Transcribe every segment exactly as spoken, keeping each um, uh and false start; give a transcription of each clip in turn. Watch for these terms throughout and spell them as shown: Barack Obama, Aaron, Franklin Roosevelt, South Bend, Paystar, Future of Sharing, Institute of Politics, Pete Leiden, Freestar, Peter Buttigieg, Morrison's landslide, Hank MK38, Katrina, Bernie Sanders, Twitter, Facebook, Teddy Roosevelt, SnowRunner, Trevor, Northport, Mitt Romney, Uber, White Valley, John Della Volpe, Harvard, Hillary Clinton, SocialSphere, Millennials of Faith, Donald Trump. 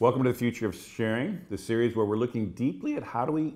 Welcome to the Future of Sharing, the series where we're looking deeply at how do we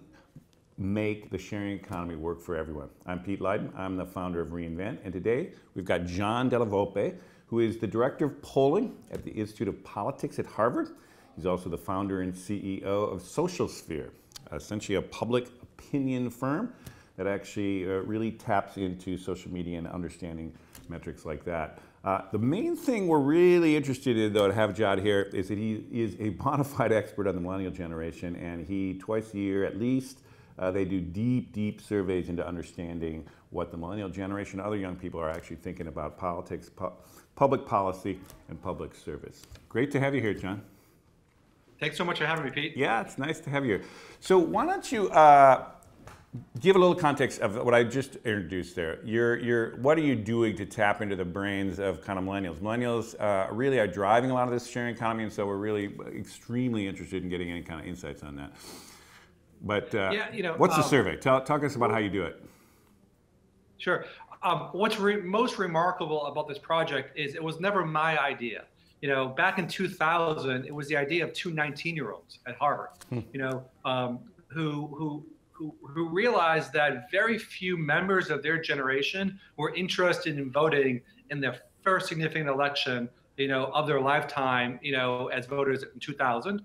make the sharing economy work for everyone. I'm Pete Leiden, I'm the founder of Reinvent, and today we've got John Della Volpe, who is the Director of Polling at the Institute of Politics at Harvard. He's also the founder and C E O of SocialSphere, essentially a public opinion firm that actually uh, really taps into social media and understanding metrics like that. Uh, the main thing we're really interested in, though, to have John here is that he is a bona fide expert on the millennial generation, and he, twice a year at least, uh, they do deep, deep surveys into understanding what the millennial generation and other young people are actually thinking about politics, pu public policy, and public service. Great to have you here, John. Thanks so much for having me, Pete. Yeah, it's nice to have you here. So why don't you uh, give a little context of what I just introduced there. You're, you're, what are you doing to tap into the brains of kind of millennials? Millennials uh, really are driving a lot of this sharing economy, and so we're really extremely interested in getting any kind of insights on that. But uh, yeah, you know, what's um, the survey? Tell, talk to us about how you do it. Sure. Um, what's re most remarkable about this project is it was never my idea. You know, back in two thousand, it was the idea of two nineteen-year-olds at Harvard, hmm. you know, um, who, who, Who, who realized that very few members of their generation were interested in voting in their first significant election, you know, of their lifetime, you know, as voters in two thousand.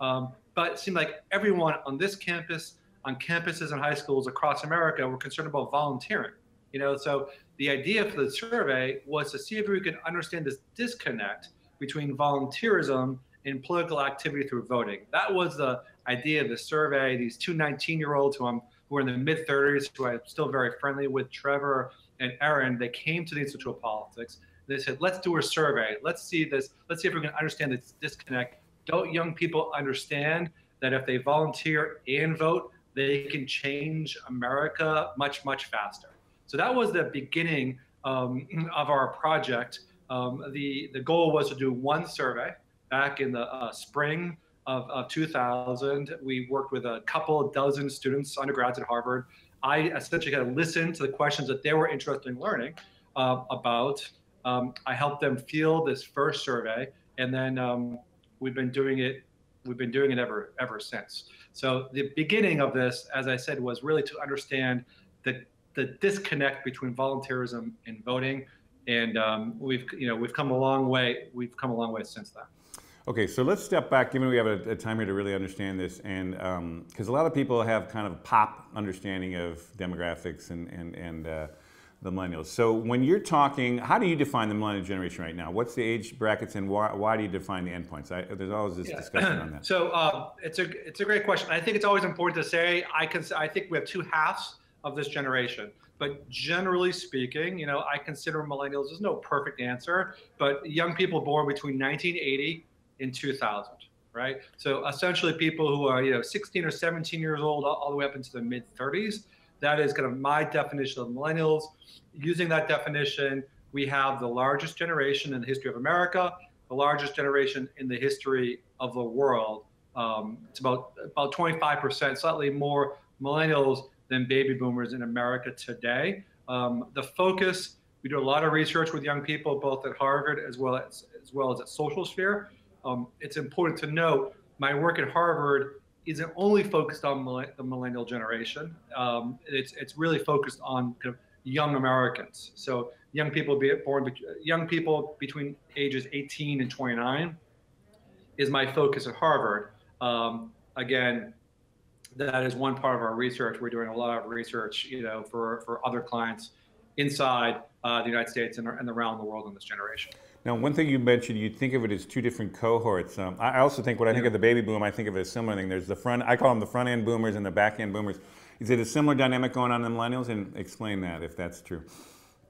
Um, but it seemed like everyone on this campus, on campuses and high schools across America, were concerned about volunteering, you know. So the idea for the survey was to see if we could understand this disconnect between volunteerism and political activity through voting. That was the idea of the survey. These two nineteen-year-olds who, who are in the mid thirties, who I'm still very friendly with, Trevor and Aaron, they came to the Institute of Politics. They said, let's do a survey. Let's see this. Let's see if we can understand this disconnect. Don't young people understand that if they volunteer and vote, they can change America much, much faster? So that was the beginning um, of our project. Um, the, the goal was to do one survey back in the uh, spring Of, of two thousand. We worked with a couple dozen students, undergrads at Harvard. I essentially got to listen to the questions that they were interested in learning uh, about. Um, I helped them field this first survey, and then um, we've been doing it. We've been doing it ever ever since. So the beginning of this, as I said, was really to understand the the disconnect between volunteerism and voting, and um, we've you know we've come a long way. We've come a long way since then. Okay, so let's step back, given we have a, a time here to really understand this, and because um, a lot of people have kind of a pop understanding of demographics and, and, and uh, the millennials. So when you're talking, how do you define the millennial generation right now? What's the age brackets, and why, why do you define the endpoints? I, there's always this yeah. discussion on that. So uh, it's, a, it's a great question. I think it's always important to say, I, can, I think we have two halves of this generation. But generally speaking, you know, I consider millennials, there's no perfect answer, but young people born between nineteen eighty in two thousand, right? So essentially people who are, you know, sixteen or seventeen years old, all, all the way up into the mid thirties. That is kind of my definition of millennials. Using that definition, we have the largest generation in the history of America, the largest generation in the history of the world. Um, it's about, about twenty-five percent, slightly more millennials than baby boomers in America today. Um, the focus, we do a lot of research with young people, both at Harvard as well as, as, well as at SocialSphere. Um, it's important to note my work at Harvard isn't only focused on millenn the millennial generation. Um, it's it's really focused on kind of young Americans. So young people be born young people between ages eighteen and twenty-nine is my focus at Harvard. Um, again, that is one part of our research. We're doing a lot of research, you know, for for other clients inside uh, the United States and, and around the world in this generation. Now, one thing you mentioned, you think of it as two different cohorts. Um, I also think when I think of the baby boom, I think of a similar thing. There's the front, I call them the front end boomers and the back end boomers. Is it a similar dynamic going on in the millennials? And explain that if that's true.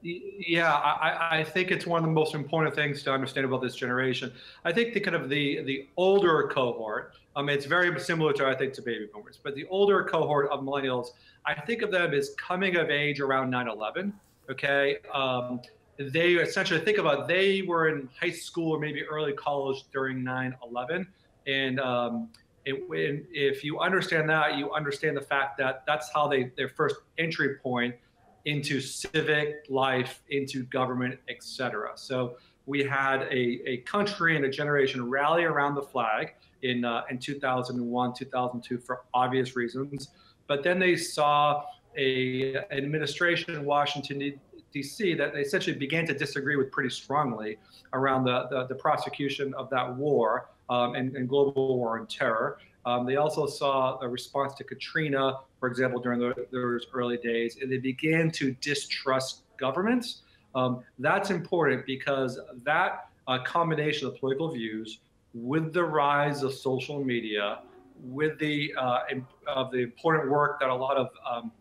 Yeah, I, I think it's one of the most important things to understand about this generation. I think the kind of the, the older cohort, um, it's very similar to, I think, to baby boomers, but the older cohort of millennials, I think of them as coming of age around nine eleven, okay? Um, They essentially, think about it, they were in high school or maybe early college during nine eleven. And um, it, it, if you understand that, you understand the fact that that's how they, their first entry point into civic life, into government, et cetera. So we had a, a country and a generation rally around the flag in uh, in two thousand one, two thousand two, for obvious reasons. But then they saw a an administration in Washington, D C that they essentially began to disagree with pretty strongly around the, the, the prosecution of that war um, and, and global war on terror. Um, they also saw a response to Katrina, for example, during the, those early days, and they began to distrust governments. Um, that's important because that uh, combination of political views with the rise of social media, with the uh, imp of the important work that a lot of um,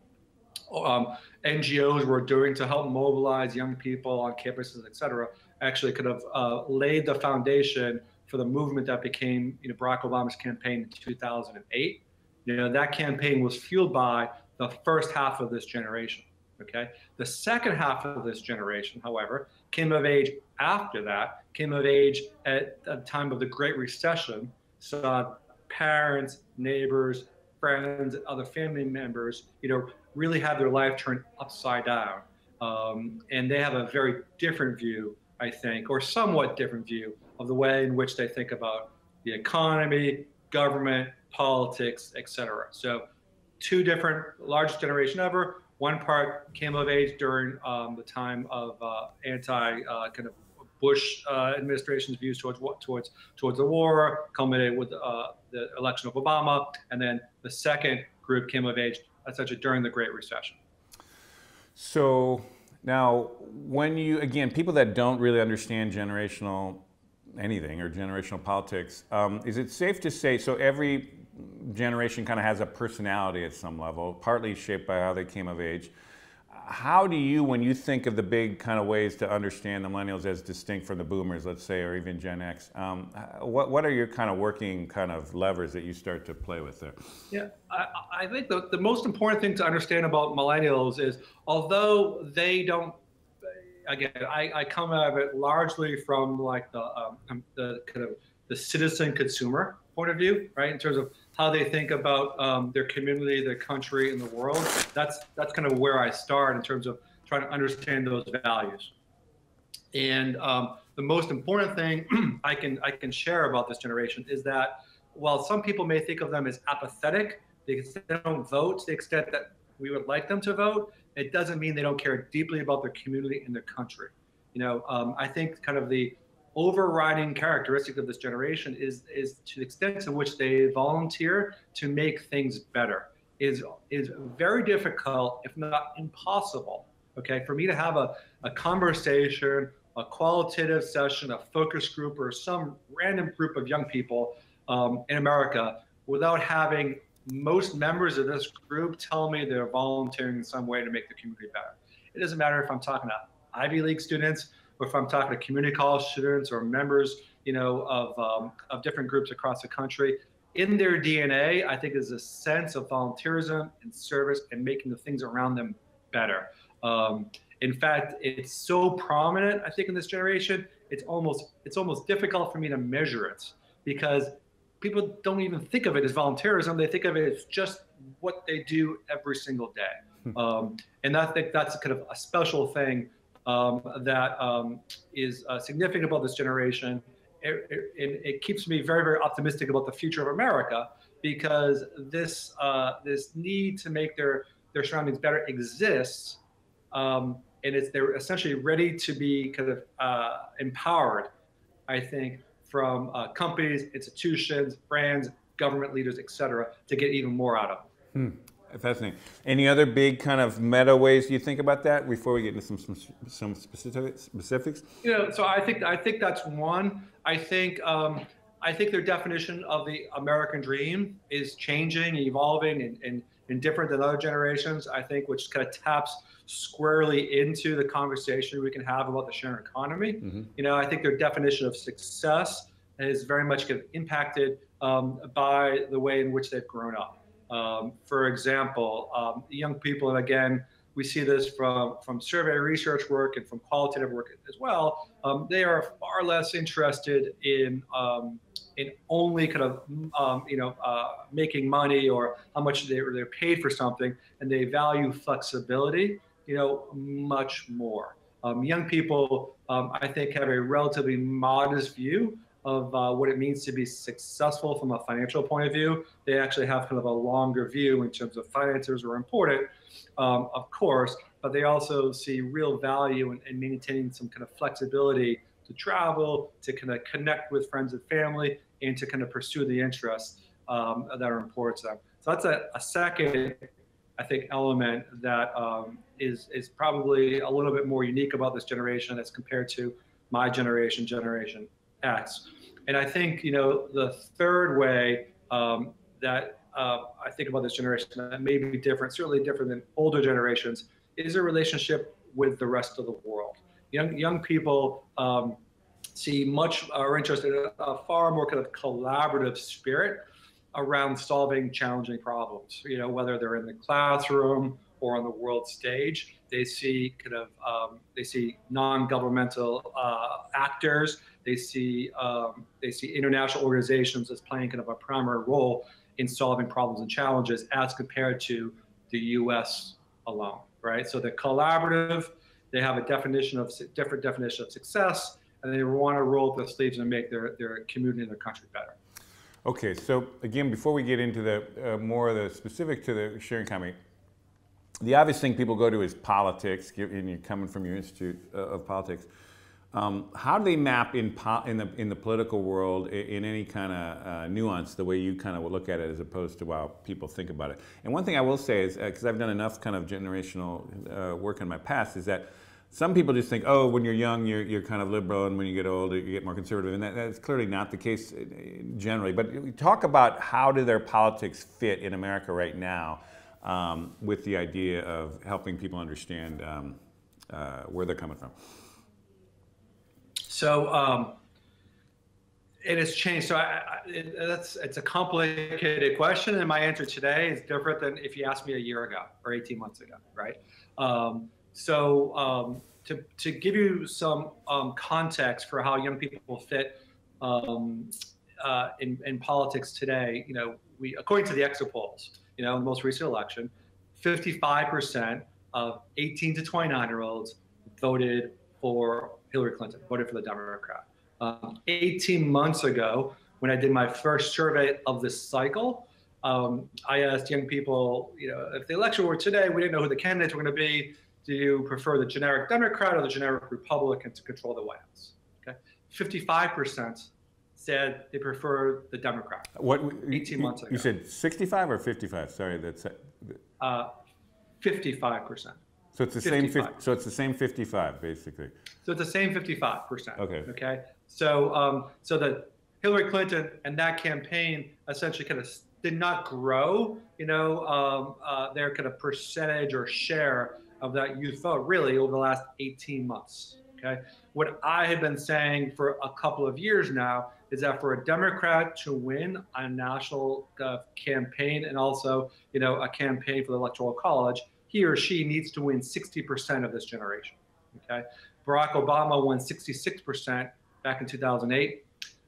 um, N G Os were doing to help mobilize young people on campuses, et cetera, actually could have uh, laid the foundation for the movement that became, you know, Barack Obama's campaign in two thousand eight. You know, that campaign was fueled by the first half of this generation. Okay, the second half of this generation, however, came of age after that, came of age at the time of the Great Recession, saw parents, neighbors, friends, other family members, you know, really have their life turned upside down. Um, and they have a very different view, I think, or somewhat different view of the way in which they think about the economy, government, politics, et cetera. So two different, largest generation ever. One part came of age during um, the time of uh, anti uh, kind of Bush uh, administration's views towards towards towards the war, culminated with uh, the election of Obama, and then the second group came of age essentially during the Great Recession. So now, when you again, people that don't really understand generational anything or generational politics, um, is it safe to say so every generation kind of has a personality at some level, partly shaped by how they came of age? How do you, when you think of the big kind of ways to understand the millennials as distinct from the boomers, let's say, or even Gen X, um, what, what are your kind of working kind of levers that you start to play with there? Yeah, I, I think the, the most important thing to understand about millennials is, although they don't, again, I, I come out of it largely from like the, um, the kind of the citizen consumer point of view, right, in terms of how they think about um, their community, their country, and the world. That's that's kind of where I start in terms of trying to understand those values. And um, the most important thing I can I can share about this generation is that while some people may think of them as apathetic, they don't vote to the extent that we would like them to vote, it doesn't mean they don't care deeply about their community and their country. You know, um, I think kind of the overriding characteristic of this generation is is to the extent to which they volunteer to make things better. Is is very difficult, if not impossible, okay, for me to have a, a conversation, a qualitative session, a focus group, or some random group of young people um, in America without having most members of this group tell me they're volunteering in some way to make the community better. It doesn't matter if I'm talking to Ivy League students, or if I'm talking to community college students or members, you know, of, um, of different groups across the country. In their D N A, I think is a sense of volunteerism and service and making the things around them better. Um, in fact, it's so prominent, I think, in this generation, it's almost, it's almost difficult for me to measure it because people don't even think of it as volunteerism. They think of it as just what they do every single day. Um, and I think that's kind of a special thing Um, that um, is uh, significant about this generation. It, it, it keeps me very, very optimistic about the future of America because this uh, this need to make their their surroundings better exists, um, and it's they're essentially ready to be kind of uh, empowered, I think, from uh, companies, institutions, brands, government leaders, et cetera, to get even more out of them. Hmm. Fascinating. Any other big kind of meta ways you think about that before we get into some some, some specific specifics? You know, so I think I think that's one. I think um, I think their definition of the American dream is changing, evolving, and, and and different than other generations. I think which kind of taps squarely into the conversation we can have about the sharing economy. Mm-hmm. You know, I think their definition of success is very much kind of impacted um, by the way in which they've grown up. Um, for example, um, young people, and again, we see this from, from survey research work and from qualitative work as well, um, they are far less interested in, um, in only kind of, um, you know, uh, making money or how much they, they're paid for something, and they value flexibility, you know, much more. Um, young people, um, I think, have a relatively modest view of uh, what it means to be successful from a financial point of view. They actually have kind of a longer view in terms of finances are important, um, of course, but they also see real value in, in maintaining some kind of flexibility to travel, to kind of connect with friends and family, and to kind of pursue the interests um, that are important to them. So that's a, a second, I think, element that um, is, is probably a little bit more unique about this generation as compared to my generation, Generation X. And I think, you know, the third way um, that uh, I think about this generation that may be different, certainly different than older generations, is a relationship with the rest of the world. Young, young people um, see much, are interested in a, a far more kind of collaborative spirit around solving challenging problems, you know, whether they're in the classroom or on the world stage. They see kind of, um, they see non-governmental uh, actors. They see, um, they see international organizations as playing kind of a primary role in solving problems and challenges as compared to the U S alone, right? So they're collaborative. They have a definition of different definition of success, and they want to roll up their sleeves and make their, their community and their country better. Okay, so again, before we get into the uh, more of the specific to the sharing comment, the obvious thing people go to is politics, and you're coming from your Institute of Politics. Um, how do they map in, po in, the, in the political world in, in any kind of uh, nuance, the way you kind of look at it as opposed to how people think about it? And one thing I will say is, because uh, I've done enough kind of generational uh, work in my past, is that some people just think, oh, when you're young, you're, you're kind of liberal, and when you get older, you get more conservative. And that, that's clearly not the case generally. But talk about how do their politics fit in America right now um, with the idea of helping people understand um, uh, where they're coming from. So um, it has changed. So I, I, it, that's, it's a complicated question, and my answer today is different than if you asked me a year ago or eighteen months ago, right? Um, so um, to, to give you some um, context for how young people fit um, uh, in, in politics today, you know, we, according to the exit polls, you know, in the most recent election, fifty-five percent of eighteen to twenty-nine year olds voted for Hillary Clinton, voted for the Democrat. Um, eighteen months ago, when I did my first survey of this cycle, um, I asked young people, you know, if the election were today, we didn't know who the candidates were going to be. Do you prefer the generic Democrat or the generic Republican to control the White House? Okay, fifty-five percent said they prefer the Democrat. What? eighteen months ago. You said sixty-five or fifty-five? Sorry, that's uh, fifty-five percent. So it's the fifty-five. Same. So it's the same fifty-five, basically. So it's the same fifty-five percent. Okay. Okay. So, um, so that Hillary Clinton and that campaign essentially kind of did not grow, you know, um, uh, their kind of percentage or share of that youth vote really over the last eighteen months. Okay. What I have been saying for a couple of years now is that for a Democrat to win a national uh, campaign and also, you know, a campaign for the Electoral College, he or she needs to win sixty percent of this generation, okay? Barack Obama won sixty-six percent back in two thousand eight.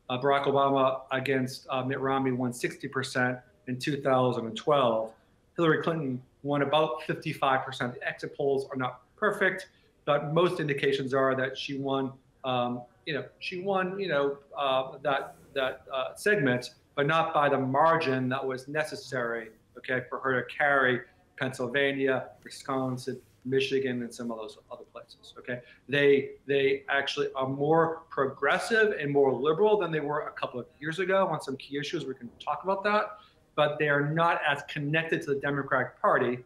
Uh, Barack Obama against uh, Mitt Romney won sixty percent in two thousand twelve. Hillary Clinton won about fifty-five percent. The exit polls are not perfect, but most indications are that she won, um, you know, she won, you know, uh, that, that uh, segment, but not by the margin that was necessary, okay, for her to carry Pennsylvania, Wisconsin, Michigan, and some of those other places, okay? They, they actually are more progressive and more liberal than they were a couple of years ago on some key issues. We can talk about that, but they are not as connected to the Democratic Party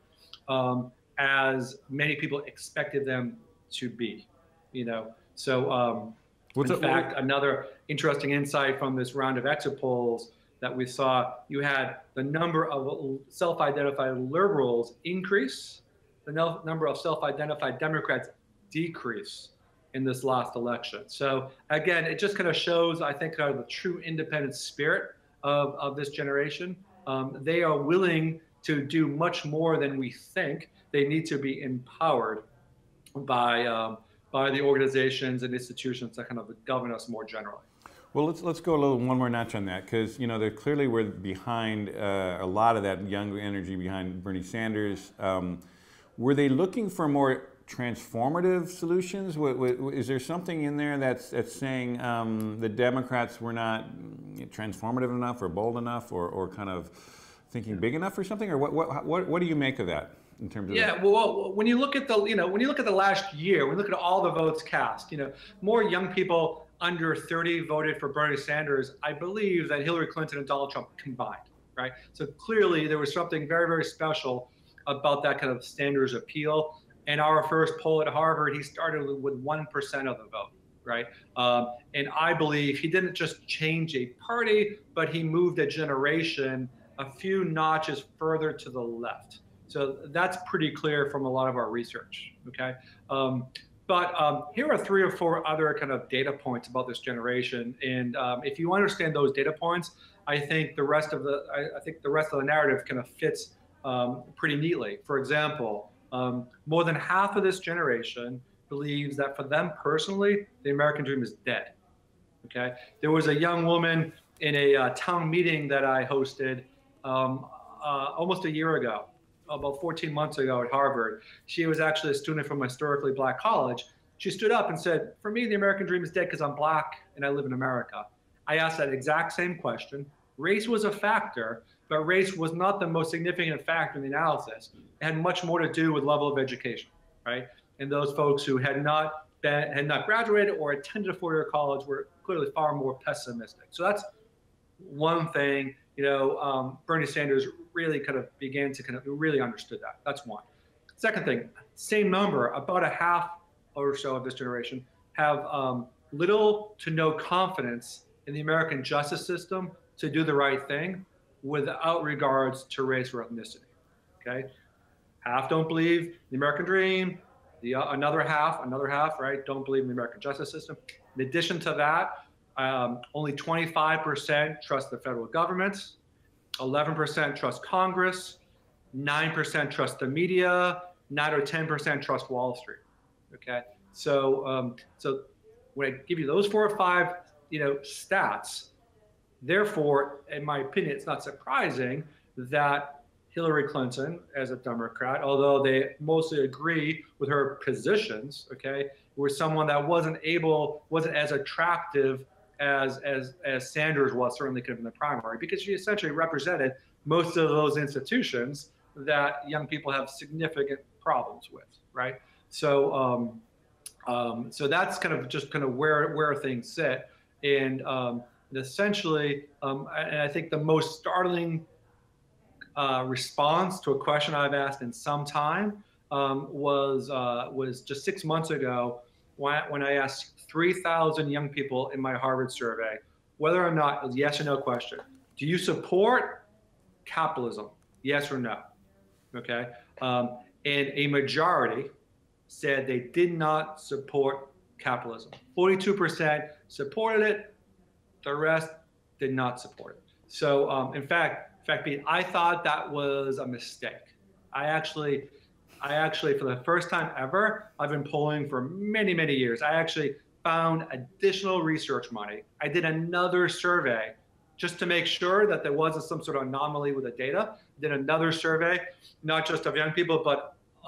um, as many people expected them to be, you know? So um, in that, fact, what? Another interesting insight from this round of exit polls that we saw, you had the number of self-identified liberals increase, the no number of self-identified Democrats decrease in this last election. So again, it just kind of shows, I think, kind of the true independent spirit of, of this generation. Um, they are willing to do much more than we think. They need to be empowered by, um, by the organizations and institutions that kind of govern us more generally. Well, let's let's go a little one more notch on that, because you know they clearly were behind uh, a lot of that young energy behind Bernie Sanders. Um, were they looking for more transformative solutions? What, what, is there something in there that's, that's saying um, the Democrats were not transformative enough or bold enough or, or kind of thinking big enough or something? Or what, what, what, what do you make of that? In terms of yeah, well, when you look at the, you know, when you look at the last year, when you look at all the votes cast, you know, more young people under thirty voted for Bernie Sanders, I believe, than Hillary Clinton and Donald Trump combined, right? So clearly there was something very, very special about that kind of Sanders appeal. And our first poll at Harvard, he started with one percent of the vote, right? Um, and I believe he didn't just change a party, but he moved a generation a few notches further to the left. So that's pretty clear from a lot of our research, okay? Um, but um, here are three or four other kind of data points about this generation. And um, if you understand those data points, I think the rest of the, I, I think the rest of the narrative kind of fits um, pretty neatly. For example, um, more than half of this generation believes that for them personally, the American dream is dead, okay? There was a young woman in a uh, town meeting that I hosted um, uh, almost a year ago, about fourteen months ago at Harvard. She was actually a student from a historically black college. She stood up and said, for me, the American dream is dead because I'm black and I live in America. I asked that exact same question. Race was a factor, but race was not the most significant factor in the analysis. It had much more to do with level of education, right? And those folks who had not been, had not graduated or attended a four-year college were clearly far more pessimistic. So that's one thing. You know, um, Bernie Sanders really kind of began to kind of really understood that. That's one. Second thing, same number, about a half or so of this generation have um, little to no confidence in the American justice system to do the right thing without regards to race or ethnicity, okay? Half don't believe the American dream. The uh, another half, another half, right, don't believe in the American justice system. In addition to that, Um, only twenty-five percent trust the federal government, eleven percent trust Congress, nine percent trust the media, nine or ten percent trust Wall Street, okay? So, um, so when I give you those four or five, you know, stats, therefore, in my opinion, it's not surprising that Hillary Clinton, as a Democrat, although they mostly agree with her positions, okay, was someone that wasn't able, wasn't as attractive As, as, as Sanders was certainly could have in the primary, because she essentially represented most of those institutions that young people have significant problems with, right? So um, um, so that's kind of just kind of where, where things sit. And, um, and essentially, um, and I think the most startling uh, response to a question I've asked in some time um, was, uh, was just six months ago when I asked three thousand young people in my Harvard survey, whether or not, it was a yes or no question. Do you support capitalism? Yes or no? Okay. Um, and a majority said they did not support capitalism. forty-two percent supported it. The rest did not support it. So um, in fact, in fact, Pete, I thought that was a mistake. I actually, I actually, for the first time ever, I've been polling for many, many years. I actually found additional research money. I did another survey just to make sure that there wasn't some sort of anomaly with the data. Did another survey, not just of young people, but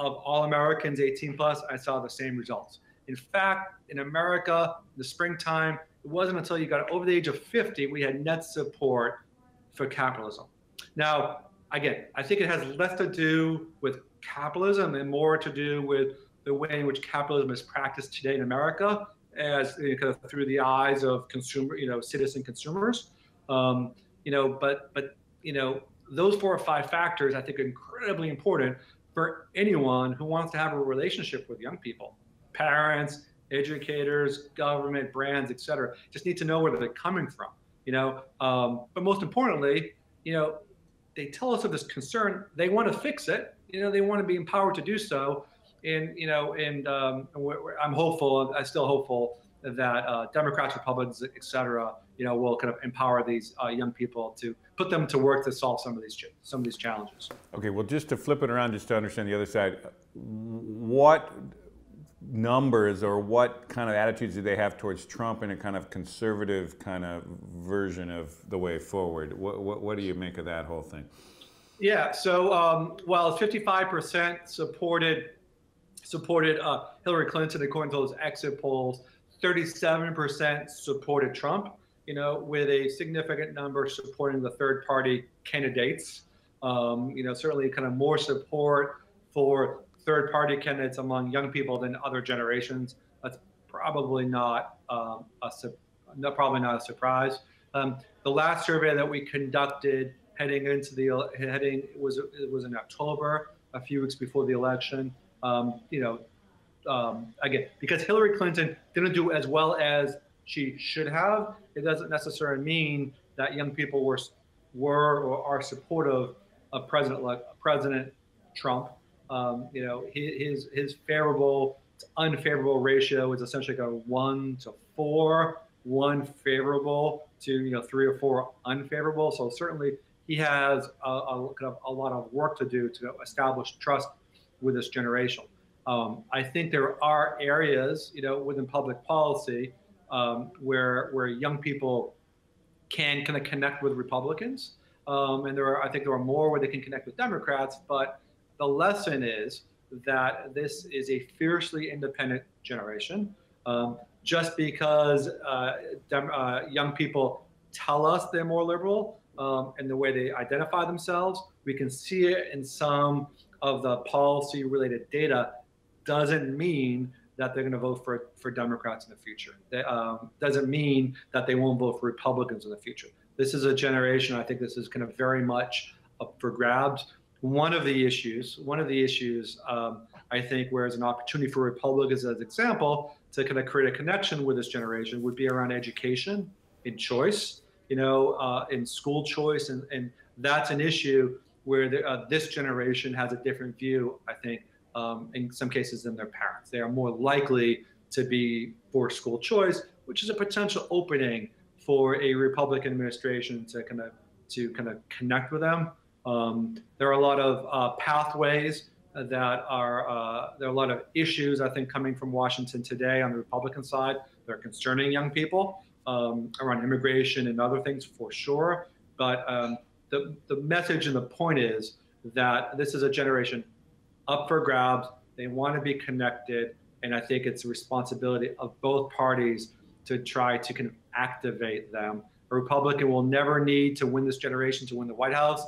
of all Americans eighteen plus, I saw the same results. In fact, in America, in the springtime, it wasn't until you got over the age of fifty, we had net support for capitalism. Now, again, I think it has less to do with capitalism and more to do with the way in which capitalism is practiced today in America, as you know, kind of through the eyes of consumer, you know, citizen consumers, um, you know, but, but, you know, those four or five factors I think are incredibly important for anyone who wants to have a relationship with young people. Parents, educators, government, brands, et cetera, just need to know where they're coming from, you know, um, but most importantly, you know, they tell us of this concern, they want to fix it, you know, they want to be empowered to do so. And, you know, and um, we're, we're, I'm hopeful, I'm still hopeful that uh, Democrats, Republicans, et cetera, you know, will kind of empower these uh, young people to put them to work to solve some of these some of these challenges. Okay, well, just to flip it around, just to understand the other side, what numbers or what kind of attitudes do they have towards Trump in a kind of conservative kind of version of the way forward? What, what, what do you make of that whole thing? Yeah, so, um, well, fifty-five percent supported supported uh, Hillary Clinton, according to those exit polls. thirty-seven percent supported Trump, you know, with a significant number supporting the third party candidates. Um, you know, certainly kind of more support for third party candidates among young people than other generations. That's probably not, um, a, su not, probably not a surprise. Um, the last survey that we conducted heading into the, heading was, it was in October, a few weeks before the election. Um, you know, um, again, because Hillary Clinton didn't do as well as she should have, it doesn't necessarily mean that young people were, were or are supportive of President, President Trump. Um, you know, his, his favorable to unfavorable ratio is essentially like a one to four, one favorable to, you know, three or four unfavorable. So certainly he has a, a, kind of a lot of work to do to establish trust with this generation. Um, I think there are areas, you know, within public policy um, where where young people can kind of connect with Republicans, um, and there are I think there are more where they can connect with Democrats. But the lesson is that this is a fiercely independent generation. Um, just because uh, dem uh, young people tell us they're more liberal um, in the way they identify themselves, we can see it in some of the policy-related data, doesn't mean that they're going to vote for for Democrats in the future. They, um, doesn't mean that they won't vote for Republicans in the future. This is a generation. I think this is kind of very much up for grabs. One of the issues, one of the issues, um, I think, where is an opportunity for Republicans, as an example, to kind of create a connection with this generation would be around education and choice. You know, uh, in school choice, and and that's an issue where the, uh, this generation has a different view, I think, um, in some cases than their parents. They are more likely to be for school choice, which is a potential opening for a Republican administration to kind of to kind of connect with them. Um, there are a lot of uh, pathways that are, uh, there are a lot of issues, I think, coming from Washington today on the Republican side that are concerning young people um, around immigration and other things for sure. But um, The, the message and the point is that this is a generation up for grabs. They want to be connected. And I think it's the responsibility of both parties to try to kind of activate them. A Republican will never need to win this generation to win the White House.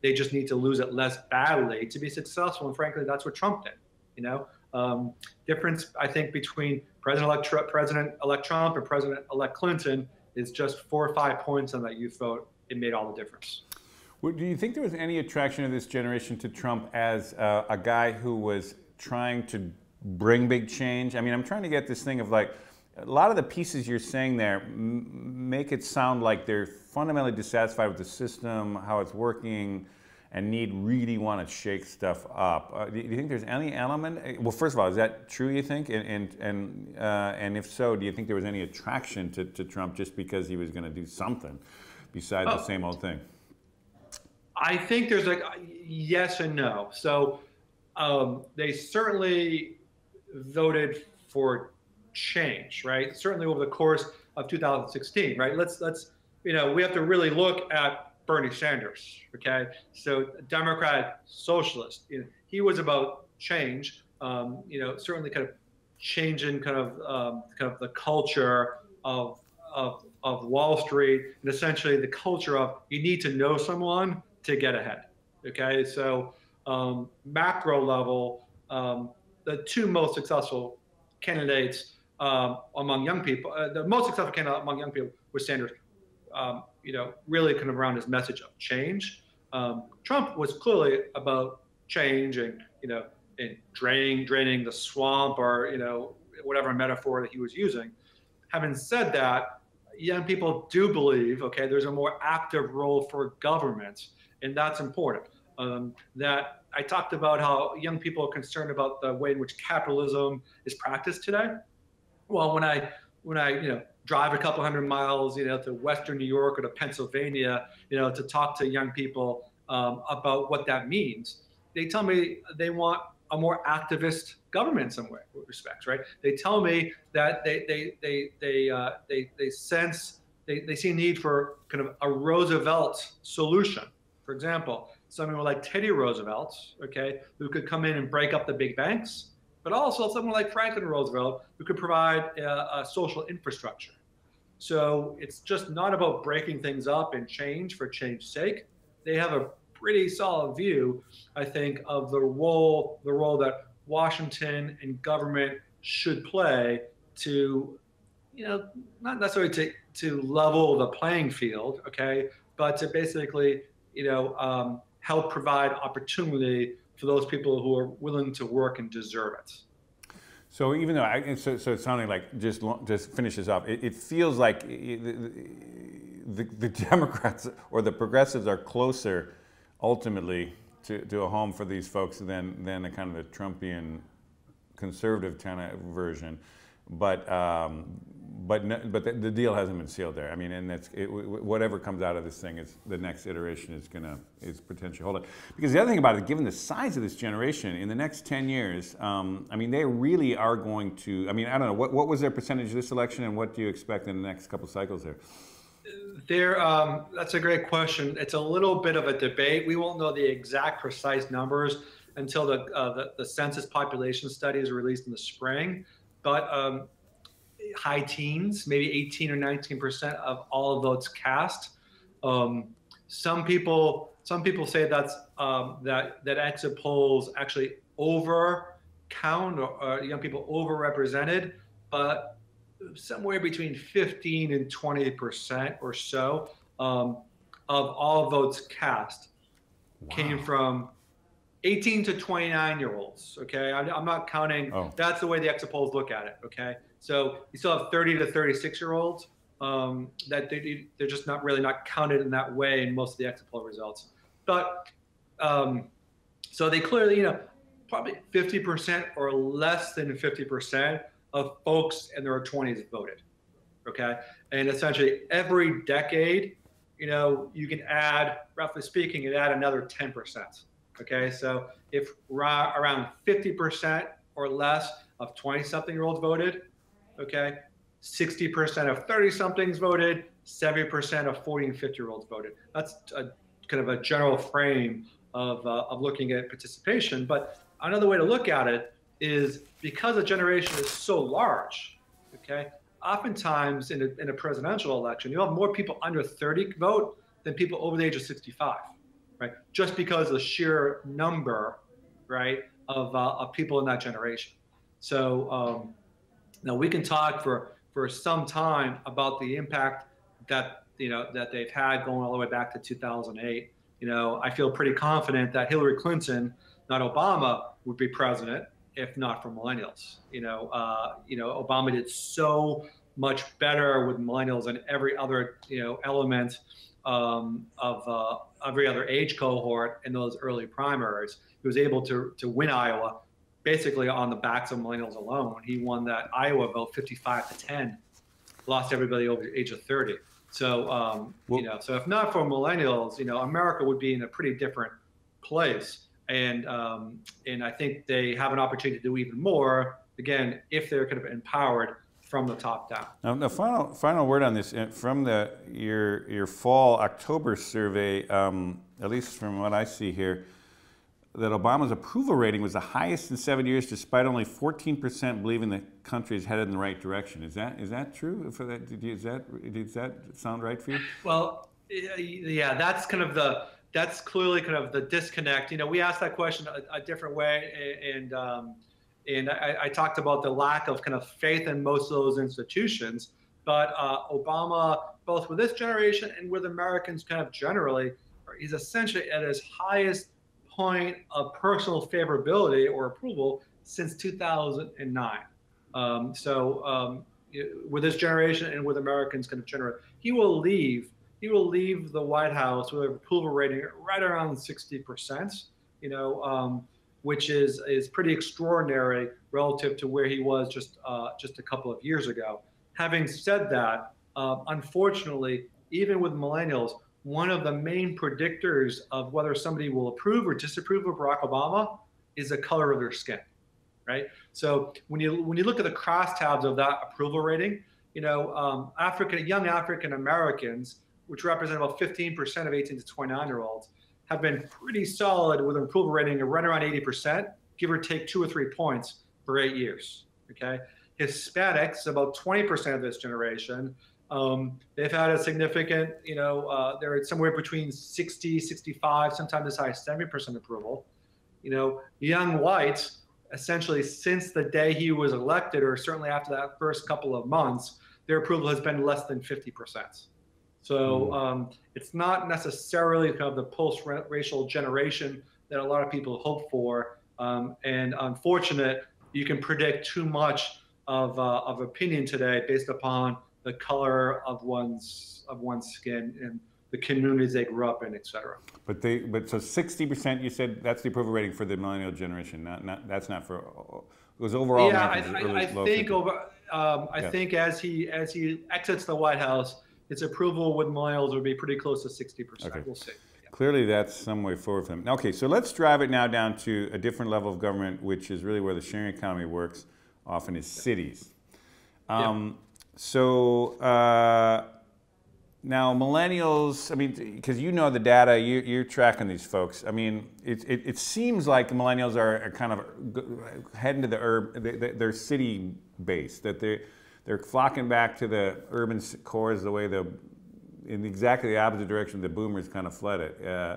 They just need to lose it less badly to be successful. And frankly, that's what Trump did. You know, um, difference, I think, between President-elect President-elect Trump and President-elect Clinton is just four or five points on that youth vote. It made all the difference. Do you think there was any attraction of this generation to Trump as uh, a guy who was trying to bring big change? I mean, I'm trying to get this thing of like, a lot of the pieces you're saying there m make it sound like they're fundamentally dissatisfied with the system, how it's working, and need really want to shake stuff up. Uh, do you think there's any element? Well, first of all, is that true, you think? And, and, and, uh, and if so, do you think there was any attraction to, to Trump just because he was going to do something besides oh. the same old thing? I think there's like yes and no. So um, they certainly voted for change, right? Certainly over the course of two thousand sixteen, right? Let's let's you know we have to really look at Bernie Sanders, okay? So Democrat socialist, you know, he was about change, um, you know, certainly kind of changing kind of um, kind of the culture of of of Wall Street and essentially the culture of you need to know someone to get ahead. Okay, so um, macro level, um, the two most successful candidates um, among young people, uh, the most successful candidate among young people was Sanders, um, you know, really kind of around his message of change. Um, Trump was clearly about change and, you know, and draining, draining the swamp or, you know, whatever metaphor that he was using. Having said that, young people do believe, okay, there's a more active role for governments. And that's important. Um, that I talked about how young people are concerned about the way in which capitalism is practiced today. Well, when I when I you know drive a couple hundred miles, you know, to Western New York or to Pennsylvania, you know, to talk to young people um, about what that means, they tell me they want a more activist government in some way, with respects, right? They tell me that they they they they uh, they they sense they they see a need for kind of a Roosevelt solution. For example, someone like Teddy Roosevelt, okay, who could come in and break up the big banks, but also someone like Franklin Roosevelt who could provide a, a social infrastructure. So it's just not about breaking things up and change for change's sake. They have a pretty solid view, I think, of the role, the role that Washington and government should play to, you know, not necessarily to, to level the playing field, okay, but to basically, you know, um, help provide opportunity for those people who are willing to work and deserve it. So even though, I, so, so it's sounding like, just just finish this up, it, it feels like it, the, the, the Democrats or the progressives are closer ultimately to, to a home for these folks than, than a kind of the Trumpian conservative kind of version. But, um, but, no, but the, the deal hasn't been sealed there. I mean, and that's, it, whatever comes out of this thing, is the next iteration is gonna, is potentially hold it. Because the other thing about it, given the size of this generation, in the next ten years, um, I mean, they really are going to, I mean, I don't know, what, what was their percentage this election and what do you expect in the next couple cycles there? There, um, that's a great question. It's a little bit of a debate. We won't know the exact precise numbers until the, uh, the, the census population study is released in the spring. But um, high teens, maybe eighteen or nineteen percent of all of votes cast. Um, some people, some people say that's um, that that exit polls actually over count or, or young people overrepresented, but somewhere between fifteen and twenty percent or so um, of all votes cast wow. came from eighteen to twenty-nine year olds, okay? I'm, I'm not counting, oh. that's the way the exit polls look at it, okay? So you still have thirty to thirty-six year olds um, that they, they're just not really not counted in that way in most of the exit poll results. But, um, so they clearly, you know, probably fifty percent or less than fifty percent of folks in their twenties voted, okay? And essentially every decade, you know, you can add, roughly speaking, you add another ten percent. Okay, so if around fifty percent or less of twenty-something-year-olds voted, okay, sixty percent of thirty-somethings voted, seventy percent of forty and fifty-year-olds voted. That's a, kind of a general frame of, uh, of looking at participation. But another way to look at it is because a generation is so large, okay, oftentimes in a, in a presidential election, you have more people under thirty vote than people over the age of sixty-five. Right, just because of the sheer number, right, of, uh, of people in that generation. So um, now we can talk for for some time about the impact that you know that they've had going all the way back to two thousand eight. You know, I feel pretty confident that Hillary Clinton, not Obama, would be president if not for millennials. You know, uh, you know, Obama did so much better with millennials than every other you know element. Um, of uh, every other age cohort in those early primaries. He was able to, to win Iowa basically on the backs of millennials alone. He won that Iowa vote fifty-five to ten, lost everybody over the age of thirty. So, um, well, you know, so if not for millennials, you know, America would be in a pretty different place. And, um, and I think they have an opportunity to do even more, again, if they're kind of empowered from the top down. Now, the final final word on this from the your your fall October survey, um, at least from what I see here, that Obama's approval rating was the highest in seven years, despite only fourteen percent believing the country is headed in the right direction. Is that is that true? For that, did, is that did that sound right for you? Well, yeah, that's kind of the that's clearly kind of the disconnect. You know, we asked that question a, a different way, and. Um, And I, I talked about the lack of kind of faith in most of those institutions. But uh, Obama, both with this generation and with Americans kind of generally, is essentially at his highest point of personal favorability or approval since two thousand nine. Um, so um, with this generation and with Americans kind of generally, he will leave. He will leave the White House with an approval rating right around sixty percent. You know. Um, which is, is pretty extraordinary relative to where he was just, uh, just a couple of years ago. Having said that, uh, unfortunately, even with millennials, one of the main predictors of whether somebody will approve or disapprove of Barack Obama is the color of their skin, right? So when you, when you look at the crosstabs of that approval rating, you know, um, African, young African Americans, which represent about fifteen percent of eighteen to twenty-nine year olds, have been pretty solid with an approval rating of right around eighty percent, give or take two or three points for eight years, okay? Hispanics, about twenty percent of this generation, um, they've had a significant, you know, uh, they're somewhere between sixty, sixty-five, sometimes as high as seventy percent approval. You know, young whites, essentially since the day he was elected, or certainly after that first couple of months, their approval has been less than fifty percent. So um, it's not necessarily kind of the post-racial generation that a lot of people hope for. Um, and unfortunate, you can predict too much of, uh, of opinion today based upon the color of one's of one's skin and the communities they grew up in, et cetera. But they, but so sixty percent, you said that's the approval rating for the millennial generation. Not, not that's not for. It was overall. Yeah, I, I, I think over. Um, I yeah. think as he as he exits the White House, its approval with millennials would be pretty close to sixty percent. Okay. We'll see. Yeah. Clearly, that's some way forward for them. Okay, so let's drive it now down to a different level of government, which is really where the sharing economy works. Often, is cities. Um, yeah. So. Uh, Now, millennials, I mean, because you know the data, you, you're tracking these folks. I mean, it, it, it seems like millennials are, are kind of heading to the urb, their, their city base, that they're, they're flocking back to the urban cores the way the, in exactly the opposite direction the boomers kind of fled it. Uh,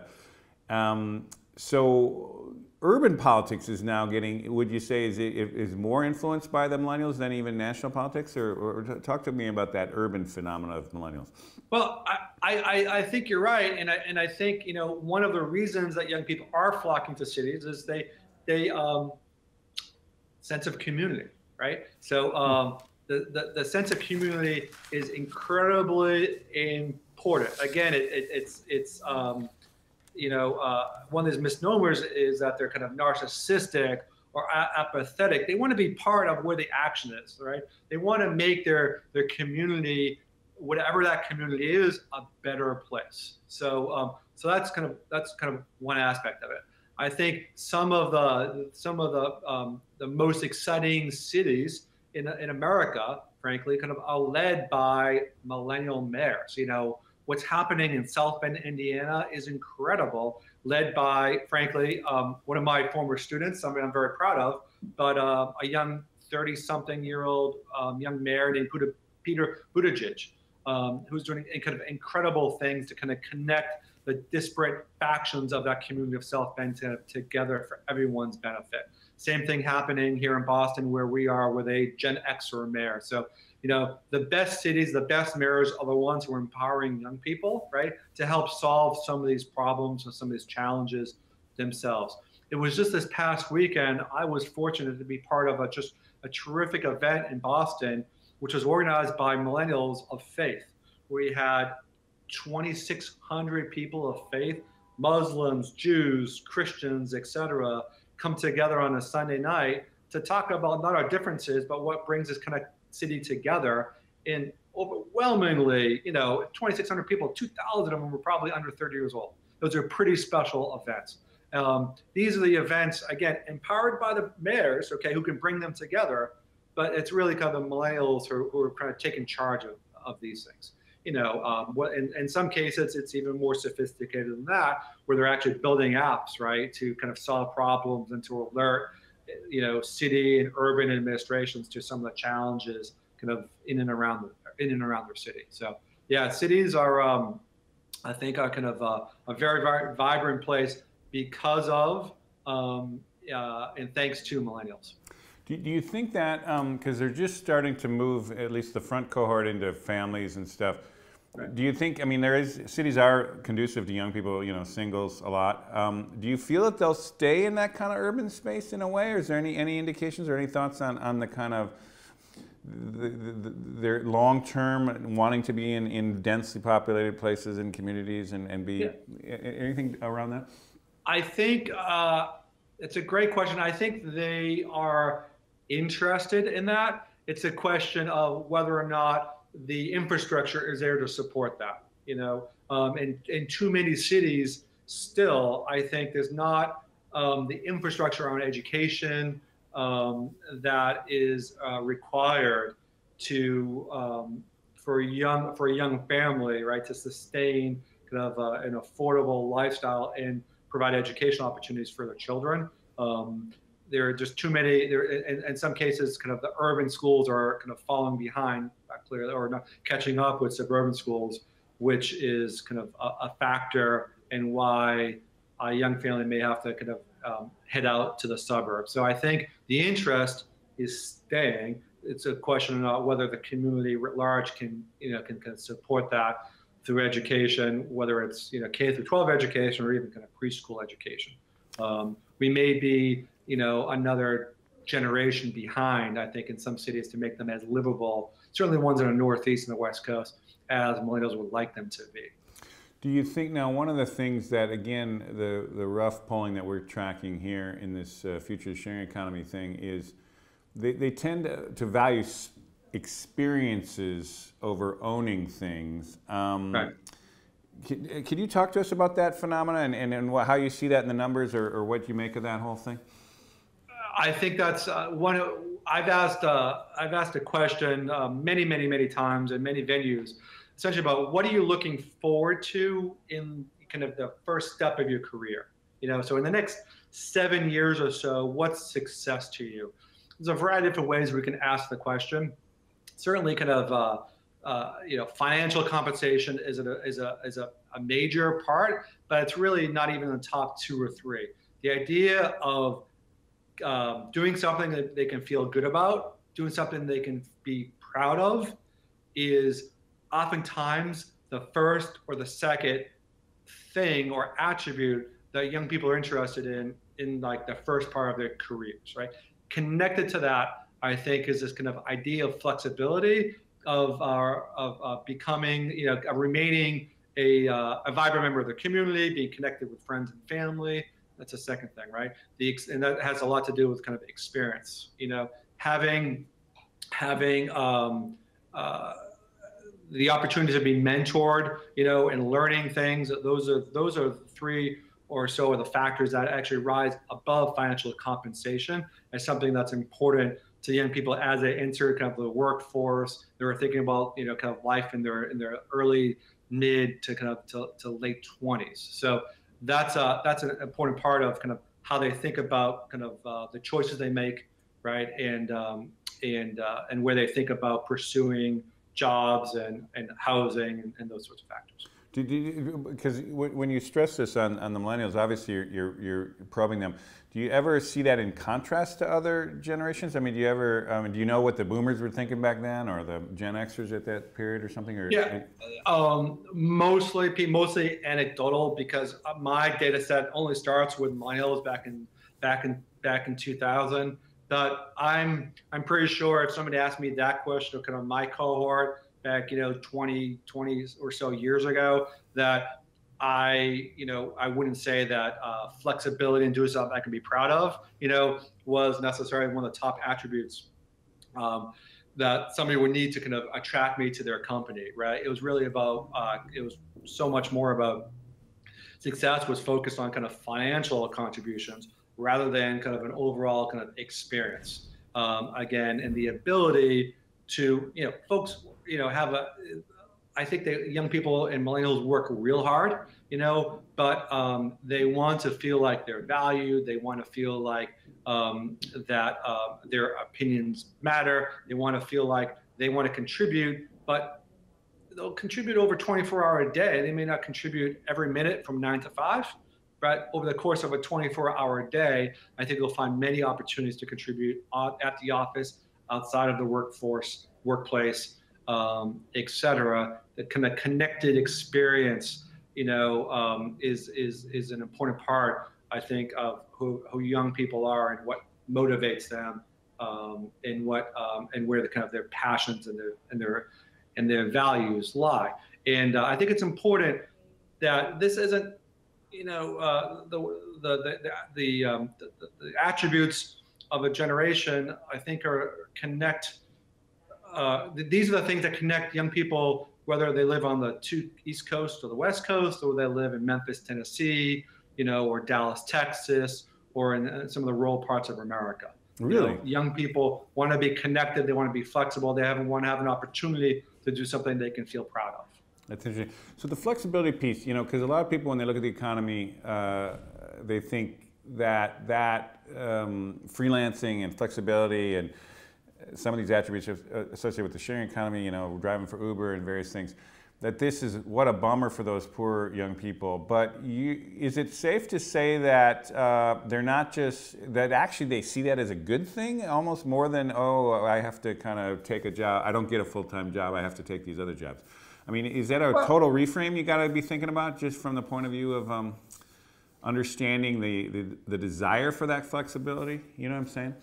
um, so urban politics is now getting, would you say, is, it, is more influenced by the millennials than even national politics? Or, or talk to me about that urban phenomena of millennials. Well, I, I, I think you're right. And I, and I think, you know, one of the reasons that young people are flocking to cities is they, they um, sense of community, right? So um, the, the, the sense of community is incredibly important. Again, it, it, it's, it's um, you know, uh, one of these misnomers is that they're kind of narcissistic or apathetic. They want to be part of where the action is, right? They want to make their, their community, whatever that community is, a better place. So, um, so that's kind of that's kind of one aspect of it. I think some of the some of the um, the most exciting cities in in America, frankly, kind of are led by millennial mayors. You know, what's happening in South Bend, Indiana, is incredible. Led by, frankly, um, one of my former students, somebody I'm very proud of, but uh, a young thirty-something-year-old um, young mayor named Peter Buttigieg. Um, who's doing kind of incredible things to kind of connect the disparate factions of that community of South Bend to, together for everyone's benefit. Same thing happening here in Boston, where we are with a Gen Xer mayor. So, you know, the best cities, the best mayors are the ones who are empowering young people, right, to help solve some of these problems and some of these challenges themselves. It was just this past weekend, I was fortunate to be part of a, just a terrific event in Boston, which was organized by Millennials of Faith. We had twenty-six hundred people of faith, Muslims, Jews, Christians, et cetera, come together on a Sunday night to talk about not our differences, but what brings this kind of city together. And overwhelmingly, you know, twenty-six hundred people, two thousand of them were probably under thirty years old. Those are pretty special events. Um, these are the events, again, empowered by the mayors, okay, who can bring them together. But it's really kind of the millennials who, who are kind of taking charge of, of these things. You know, um, what, in, in some cases, it's even more sophisticated than that, where they're actually building apps, right, to kind of solve problems and to alert, you know, city and urban administrations to some of the challenges kind of in and around the, in and around their city. So, yeah, cities are, um, I think, are kind of a, a very, very vibrant place because of um, uh, and thanks to millennials. Do you think that, because um, they're just starting to move, at least the front cohort, into families and stuff, right. Do you think, I mean, there is, cities are conducive to young people, you know, singles a lot. Um, do you feel that they'll stay in that kind of urban space in a way, or is there any, any indications or any thoughts on, on the kind of, the, the, their long-term wanting to be in, in densely populated places and communities and, and be, yeah. Anything around that? I think, uh, it's a great question. I think they are interested in that. It's a question of whether or not the infrastructure is there to support that, you know, um, and in too many cities still, I think there's not um, the infrastructure around education um, that is uh, required to, um, for, young, for a young family, right, to sustain kind of uh, an affordable lifestyle and provide educational opportunities for their children. Um, there are just too many. There, in, in some cases, kind of the urban schools are kind of falling behind, not clearly, or not catching up with suburban schools, which is kind of a, a factor in why a young family may have to kind of um, head out to the suburbs. So I think the interest is staying. It's a question about whether the community at large can, you know, can, can support that through education, whether it's, you know, K through twelve education or even kind of preschool education. Um, we may be, you know, another generation behind, I think, in some cities to make them as livable, certainly ones in the Northeast and the West Coast, as millennials would like them to be. Do you think now one of the things that, again, the, the rough polling that we're tracking here in this uh, future sharing economy thing is they, they tend to, to value experiences over owning things. Um, right. Can, can you talk to us about that phenomena and, and, and how you see that in the numbers, or, or what you make of that whole thing? I think that's uh, one of, I've asked, uh, I've asked a question uh, many, many, many times in many venues, essentially about what are you looking forward to in kind of the first step of your career? You know, so in the next seven years or so, what's success to you? There's a variety of different ways we can ask the question. Certainly kind of, uh, Uh, you know, financial compensation is a is a is a, a major part, but it's really not even in the top two or three. The idea of um, doing something that they can feel good about, doing something they can be proud of, is oftentimes the first or the second thing or attribute that young people are interested in in like the first part of their careers. Right? Connected to that, I think, is this kind of idea of flexibility. Of our of uh, becoming, you know, uh, remaining a uh, a vibrant member of the community, being connected with friends and family. That's a second thing, right? The ex and that has a lot to do with kind of experience. You know, having having um, uh, the opportunity to be mentored, you know, and learning things. Those are those are three or so of the factors that actually rise above financial compensation as something that's important to young people as they enter kind of the workforce. They were thinking about, you know, kind of life in their in their early, mid to kind of to, to late twenties. So that's a that's an important part of kind of how they think about kind of uh, the choices they make, right? And um, and uh, and where they think about pursuing jobs and and housing and, and those sorts of factors. Did you, because when you stress this on, on the millennials, obviously you're, you're, you're probing them. Do you ever see that in contrast to other generations? I mean, do you ever, um, do you know what the boomers were thinking back then, or the Gen Xers at that period or something? Or, yeah, um, mostly, mostly anecdotal, because my data set only starts with millennials back in, back in, back in two thousand. But I'm, I'm pretty sure if somebody asked me that question, or kind of my cohort, back, you know, twenty, twenty or so years ago, that I, you know, I wouldn't say that uh, flexibility and doing something I can be proud of, you know, was necessarily one of the top attributes um, that somebody would need to kind of attract me to their company, right? It was really about, uh, it was so much more about success was focused on kind of financial contributions rather than kind of an overall kind of experience. Um, again, and the ability to, you know, folks, you know, have a, I think that young people and millennials work real hard, you know, but um, they want to feel like they're valued. They want to feel like um, that uh, their opinions matter. They want to feel like they want to contribute, but they'll contribute over twenty-four hour a day. They may not contribute every minute from nine to five, but over the course of a twenty-four hour day, I think they'll find many opportunities to contribute at the office, outside of the workforce, workplace, um, et cetera. The kind of connected experience, you know, um, is, is, is an important part, I think, of who, who young people are and what motivates them, um, and what, um, and where the kind of their passions and their, and their, and their values lie. And uh, I think it's important that this isn't, you know, uh, the, the, the, the, um, the, the attributes of a generation, I think, are connect, uh, th these are the things that connect young people, whether they live on the two East Coast or the West Coast, or they live in Memphis, Tennessee, you know, or Dallas, Texas, or in uh, some of the rural parts of America. Really? You know, young people want to be connected, they want to be flexible, they have, want to have an opportunity to do something they can feel proud of. That's interesting. So the flexibility piece, you know, because a lot of people, when they look at the economy, uh, they think that that um, freelancing and flexibility and some of these attributes associated with the sharing economy, you know, driving for Uber and various things, that this is, what a bummer for those poor young people. But you, is it safe to say that uh, they're not just, that actually they see that as a good thing almost more than, oh, I have to kind of take a job, I don't get a full-time job, I have to take these other jobs. I mean, is that a well, total reframe you gotta be thinking about just from the point of view of um, understanding the, the, the desire for that flexibility? You know what I'm saying?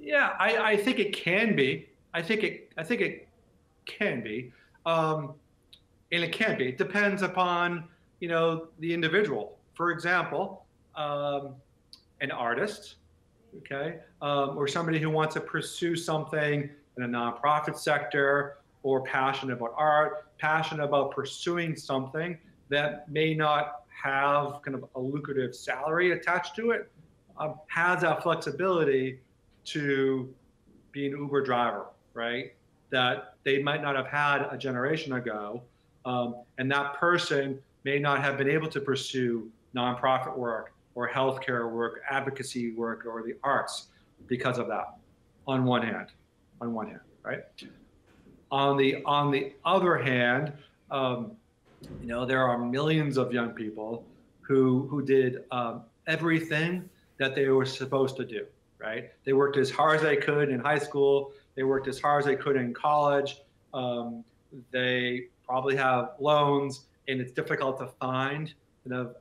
Yeah, I, I think it can be. I think it, I think it can be. Um, And it can be. It depends upon, you know, the individual. For example, um, an artist, okay, um, or somebody who wants to pursue something in a nonprofit sector, or passionate about art, passionate about pursuing something that may not have kind of a lucrative salary attached to it, um, has that flexibility to be an Uber driver, right? That they might not have had a generation ago. Um, and that person may not have been able to pursue nonprofit work or healthcare work, advocacy work, or the arts because of that. On one hand, on one hand, right? On the on the other hand, um, you know, there are millions of young people who who did um, everything that they were supposed to do, right? They worked as hard as they could in high school. They worked as hard as they could in college. Um, they probably have loans, and it's difficult to find kind of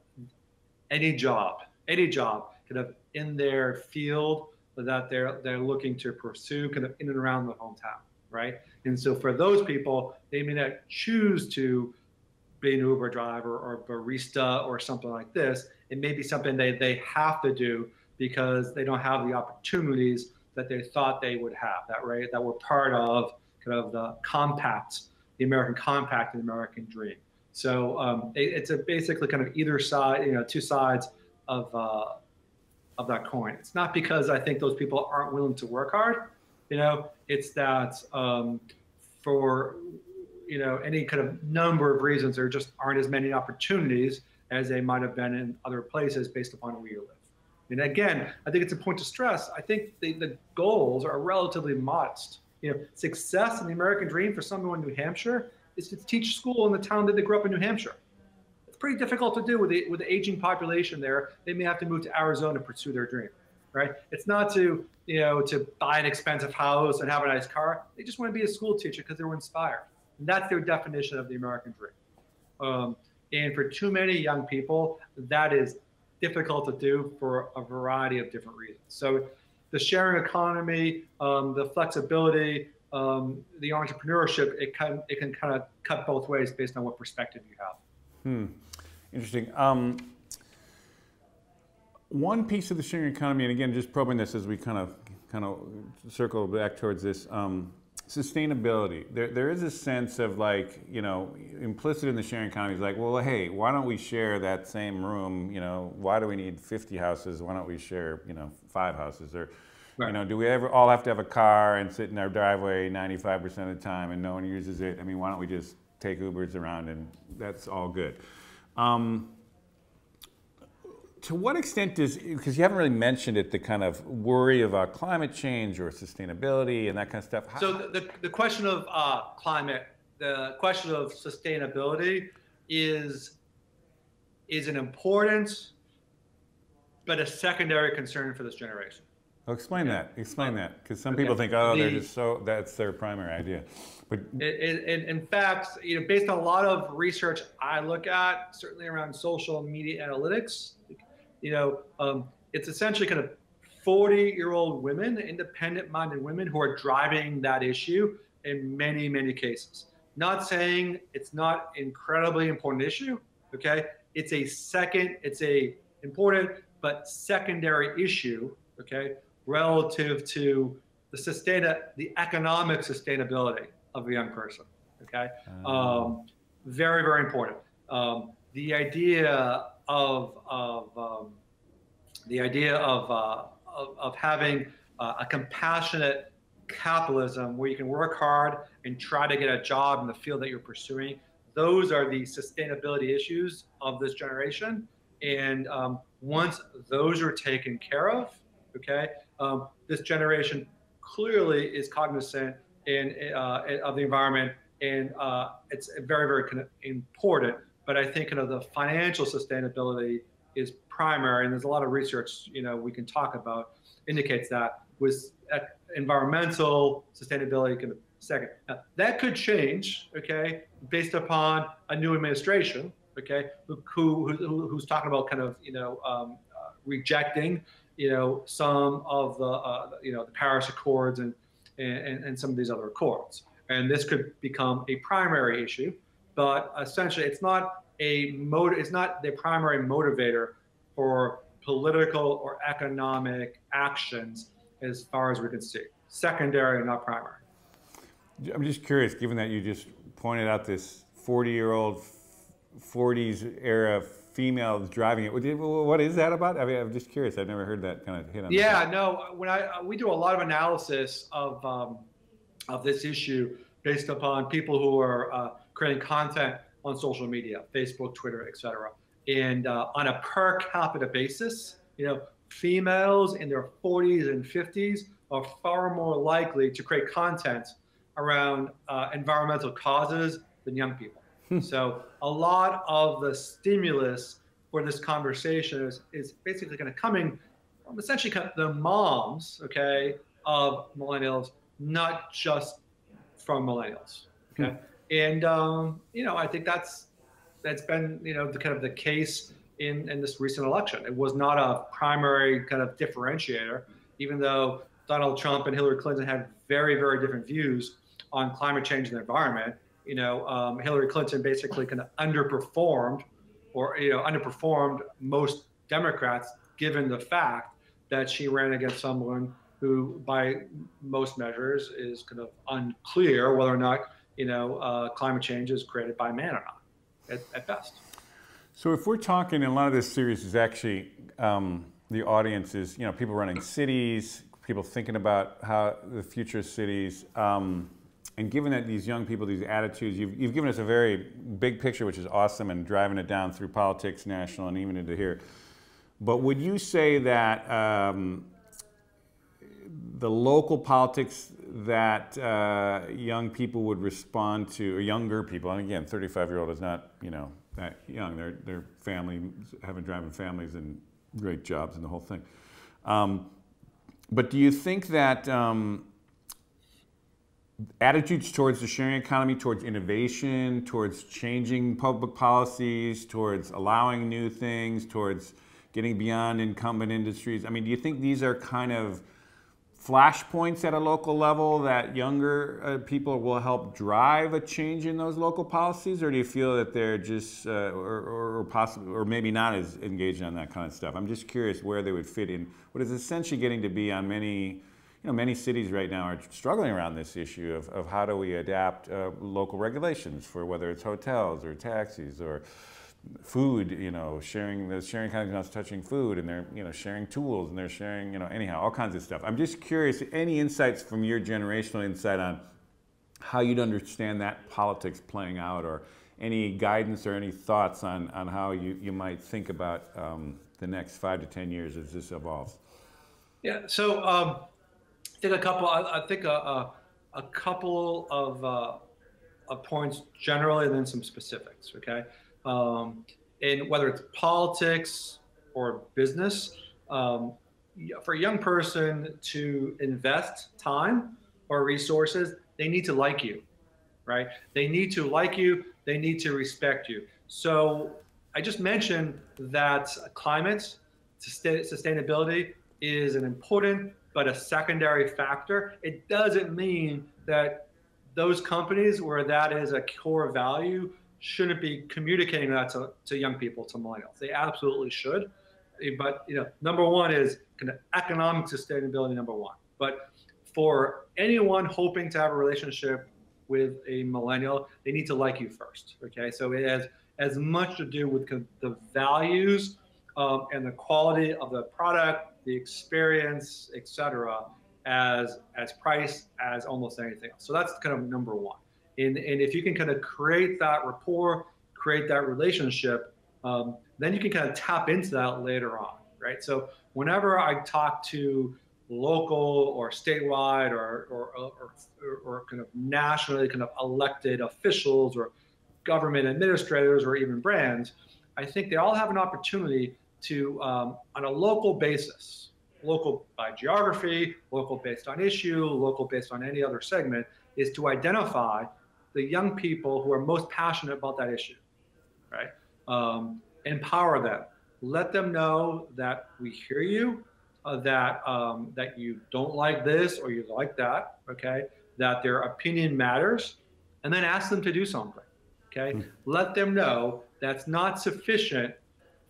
any job, any job kind of in their field that they're they're looking to pursue, kind of in and around the hometown, right? And so for those people, they may not choose to be an Uber driver or barista or something like this. It may be something they they have to do because they don't have the opportunities that they thought they would have, that right, that were part of kind of the compact. The American compact and the American dream. So um, it, it's a basically kind of either side, you know, two sides of uh, of that coin. It's not because I think those people aren't willing to work hard, you know. It's that um, for you know any kind of number of reasons, there just aren't as many opportunities as they might have been in other places based upon where you live. And again, I think it's a point to stress. I think the, the goals are relatively modest. You know, success in the American dream for someone in New Hampshire is to teach school in the town that they grew up in New Hampshire. It's pretty difficult to do with the, with the aging population there. They may have to move to Arizona to pursue their dream, right? It's not to, you know, to buy an expensive house and have a nice car. They just want to be a school teacher because they were inspired. And that's their definition of the American dream. Um, and for too many young people, that is difficult to do for a variety of different reasons. So the sharing economy, um, the flexibility, um, the entrepreneurship, it can, it can kind of cut both ways based on what perspective you have. Hmm. Interesting. Um, one piece of the sharing economy, and again, just probing this as we kind of, kind of circle back towards this, um, sustainability. There, there is a sense of like, you know, implicit in the sharing economy is like, well, hey, why don't we share that same room? You know, why do we need fifty houses? Why don't we share, you know, five houses? Or, right. You know, do we ever all have to have a car and sit in our driveway ninety-five percent of the time and no one uses it? I mean, why don't we just take Ubers around and that's all good? Um, To what extent does, because you haven't really mentioned it, the kind of worry about climate change or sustainability and that kind of stuff. How so the, the question of uh, climate, the question of sustainability is, is an important, but a secondary concern for this generation. Well, explain yeah. that, explain um, that. Because some okay. people think, oh, the, they're just so, that's their primary idea. But it, it, in fact, you know, based on a lot of research I look at, certainly around social media analytics, you know, um, it's essentially kind of forty-year-old women, independent-minded women who are driving that issue in many, many cases. Not saying it's not an incredibly important issue, okay? It's a second, it's a important but secondary issue, okay, relative to the sustain, the economic sustainability of a young person, okay? Um, um, very, very important. Um, the idea of, of um, the idea of, uh, of, of having uh, a compassionate capitalism where you can work hard and try to get a job in the field that you're pursuing. Those are the sustainability issues of this generation. And um, once those are taken care of, okay, um, this generation clearly is cognizant in, uh, of the environment, and uh, it's very, very con- important. But I think, you know, the financial sustainability is primary, and there's a lot of research, you know, we can talk about indicates that with environmental sustainability can be second. Now, that could change, okay, based upon a new administration, okay, who, who, who who's talking about kind of, you know, um, uh, rejecting, you know, some of the, uh, you know, the Paris Accords and, and, and some of these other accords. And this could become a primary issue, but essentially it's not a motive, it's not the primary motivator for political or economic actions as far as we can see. Secondary, not primary. I'm just curious, given that you just pointed out this forty-year-old, forties-era female driving it, what is that about? I mean, I'm just curious. I've never heard that kind of hit on. Yeah, that. no. When I we do a lot of analysis of um, of this issue based upon people who are uh, creating content on social media, Facebook, Twitter, et cetera, and uh, on a per capita basis, you know, females in their forties and fifties are far more likely to create content around uh, environmental causes than young people. Hmm. So a lot of the stimulus for this conversation is, is basically kind of coming from essentially kind of the moms, okay, of millennials, not just from millennials. Okay, hmm. and um, you know, I think that's that's been, you know, the kind of the case in in this recent election. It was not a primary kind of differentiator, even though Donald Trump and Hillary Clinton had very, very different views on climate change and the environment. You know, um, Hillary Clinton basically kind of underperformed, or, you know, underperformed most Democrats, given the fact that she ran against someone who, by most measures, is kind of unclear whether or not, you know, uh, climate change is created by man or not, at, at best. So if we're talking, and a lot of this series is actually, um, the audience is, you know, people running cities, people thinking about how the future cities, um, and given that these young people, these attitudes, you've, you've given us a very big picture, which is awesome, and driving it down through politics, national, and even into here. But would you say that um, the local politics that uh, young people would respond to, or younger people, and again, thirty-five-year-old is not, you know, that young. They're, they're family, having driving families and great jobs and the whole thing. Um, But do you think that um, attitudes towards the sharing economy, towards innovation, towards changing public policies, towards allowing new things, towards getting beyond incumbent industries, I mean, do you think these are kind of flashpoints at a local level that younger uh, people will help drive a change in those local policies? Or do you feel that they're just, uh, or, or, or possibly, or maybe not as engaged on that kind of stuff? I'm just curious where they would fit in what is essentially getting to be on many, you know, many cities right now are struggling around this issue of, of how do we adapt uh, local regulations for whether it's hotels or taxis or food, you know, sharing, the sharing economy is not touching food, and they're, you know, sharing tools, and they're sharing, you know, anyhow, all kinds of stuff. I'm just curious, any insights from your generational insight on how you'd understand that politics playing out, or any guidance or any thoughts on, on how you, you might think about um, the next five to ten years as this evolves? Yeah, so um, I think a couple, I, I think a, a, a couple of, uh, of points generally, and then some specifics, okay? Um, and whether it's politics or business, um, for a young person to invest time or resources, they need to like you, right? They need to like you, they need to respect you. So I just mentioned that climate, sustainability is an important but a secondary factor. It doesn't mean that those companies where that is a core value shouldn't be communicating that to, to young people, to millennials. They absolutely should. But, you know, number one is kind of economic sustainability, number one. But for anyone hoping to have a relationship with a millennial, they need to like you first, okay? So it has as much to do with the values um, and the quality of the product, the experience, et cetera, as, as price, as almost anything else. So that's kind of number one. And, and if you can kind of create that rapport, create that relationship, um, then you can kind of tap into that later on, right? So whenever I talk to local or statewide or or, or, or kind of nationally kind of elected officials or government administrators or even brands, I think they all have an opportunity to, um, on a local basis, local by geography, local based on issue, local based on any other segment, is to identify the young people who are most passionate about that issue, right? Um, empower them, let them know that we hear you, uh, that um, that you don't like this or you like that, okay? That their opinion matters, and then ask them to do something, okay? Mm. Let them know that's not sufficient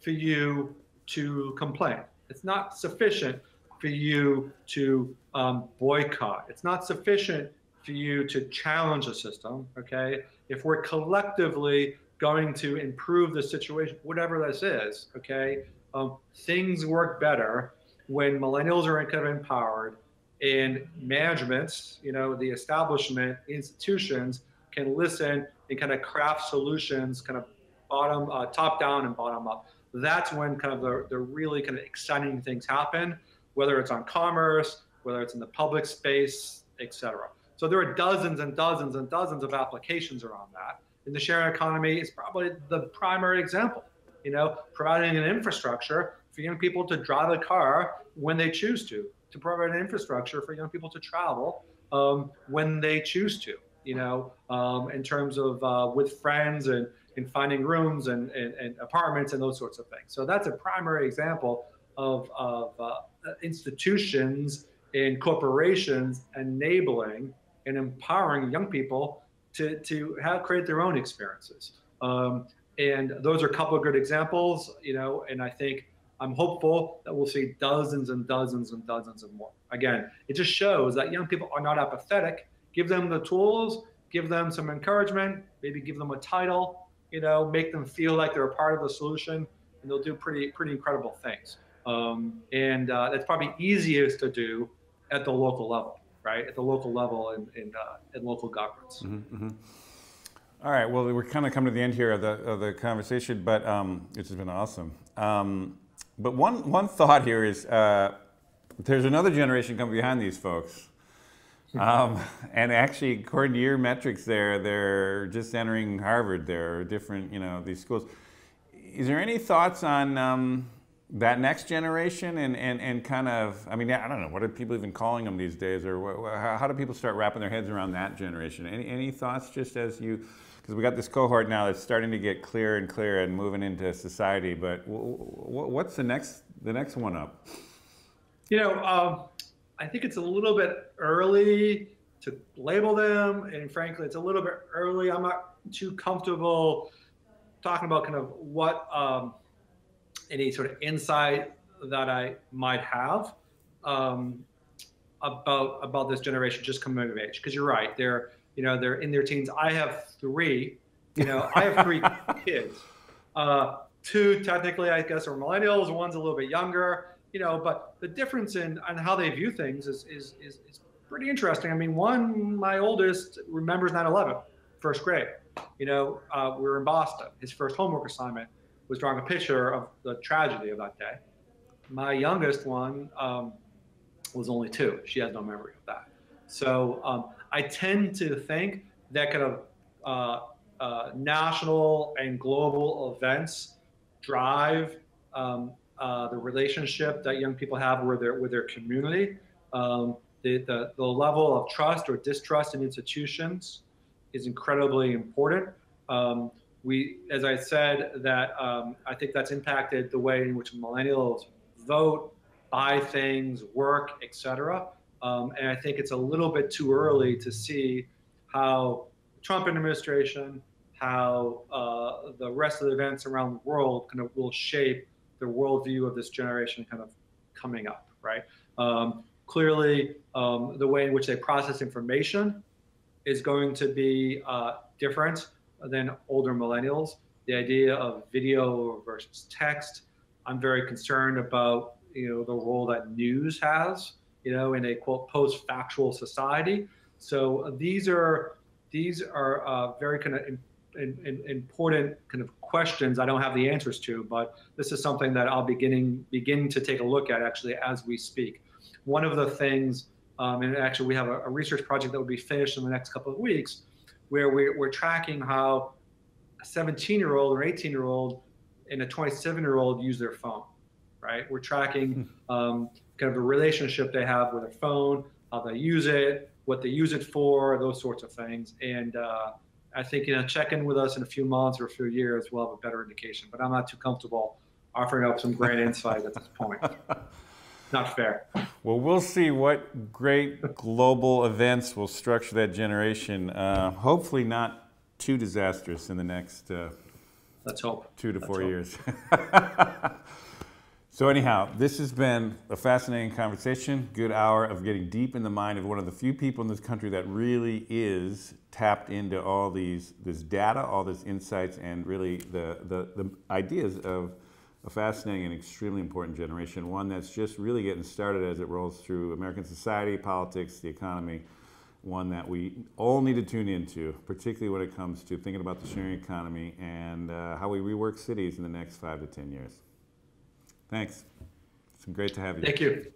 for you to complain. It's not sufficient for you to um, boycott. It's not sufficient for you to challenge a system, okay? If we're collectively going to improve the situation, whatever this is, okay, um, things work better when millennials are kind of empowered and managements, you know, the establishment, institutions can listen and kind of craft solutions kind of bottom, uh, top down and bottom up. That's when kind of the, the really kind of exciting things happen, whether it's on commerce, whether it's in the public space, et cetera. So there are dozens and dozens and dozens of applications around that. And the sharing economy is probably the primary example, you know, providing an infrastructure for young people to drive a car when they choose to, to provide an infrastructure for young people to travel um, when they choose to, you know, um, in terms of uh, with friends and and finding rooms and, and, and apartments and those sorts of things. So that's a primary example of, of uh, institutions and corporations enabling and empowering young people to, to have, create their own experiences. Um, and those are a couple of good examples, you know, and I think I'm hopeful that we'll see dozens and dozens and dozens of more. Again, it just shows that young people are not apathetic. Give them the tools, give them some encouragement, maybe give them a title, you know, make them feel like they're a part of the solution, and they'll do pretty, pretty incredible things. Um, and uh, that's probably easiest to do at the local level, right? At the local level and in, in, uh, in local governments. Mm-hmm, mm-hmm. All right. Well, we're kind of coming to the end here of the of the conversation, but um, it's been awesome. Um, but one one thought here is uh, there's another generation coming behind these folks. Um, and actually, according to your metrics there, they're just entering Harvard there, or different, you know, these schools. Is there any thoughts on um, that next generation and, and, and kind of, I mean, I don't know, what are people even calling them these days? Or wh how do people start wrapping their heads around that generation? Any, any thoughts just as you, because we got this cohort now that's starting to get clearer and clearer and moving into society, but w w what's the next, the next one up? You know, um, I think it's a little bit early to label them, and frankly, it's a little bit early. I'm not too comfortable talking about kind of what um, any sort of insight that I might have um, about about this generation just coming of age. Because you're right, they're you know they're in their teens. I have three, you know, I have three kids. Uh, two technically, I guess, are millennials. One's a little bit younger. You know, but the difference in on how they view things is, is, is, is pretty interesting. I mean, one, my oldest remembers nine eleven, first grade. You know, uh, we were in Boston. His first homework assignment was drawing a picture of the tragedy of that day. My youngest one um, was only two. She has no memory of that. So um, I tend to think that kind of uh, uh, national and global events drive um, Uh, the relationship that young people have with their with their community, um, the, the the level of trust or distrust in institutions is incredibly important. Um, we, as I said, that um, I think that's impacted the way in which millennials vote, buy things, work, et cetera. Um, and I think it's a little bit too early to see how the Trump administration, how uh, the rest of the events around the world kind of will shape the worldview of this generation kind of coming up, right? Um, clearly, um, the way in which they process information is going to be uh, different than older millennials. The idea of video versus text, I'm very concerned about, you know, the role that news has, you know, in a quote post-factual society. So these are these are uh, very kind of in, in, important kind of questions I don't have the answers to, but this is something that I'll beginning begin to take a look at actually as we speak. One of the things, um, and actually we have a, a research project that will be finished in the next couple of weeks, where we're, we're tracking how a seventeen-year-old or eighteen-year-old and a twenty-seven-year-old use their phone, right? We're tracking um, kind of the relationship they have with their phone, how they use it, what they use it for, those sorts of things. And uh, I think, you know, check in with us in a few months or a few years, we'll have a better indication. But I'm not too comfortable offering up some great insight at this point. Not fair. Well, we'll see what great global events will structure that generation. Uh, hopefully not too disastrous in the next uh, Let's hope. two to Let's four hope. years. So anyhow, this has been a fascinating conversation, good hour of getting deep in the mind of one of the few people in this country that really is tapped into all these, this data, all these insights, and really the, the, the ideas of a fascinating and extremely important generation, one that's just really getting started as it rolls through American society, politics, the economy, one that we all need to tune into, particularly when it comes to thinking about the sharing economy and uh, how we rework cities in the next five to ten years. Thanks. It's been great to have you. Thank you.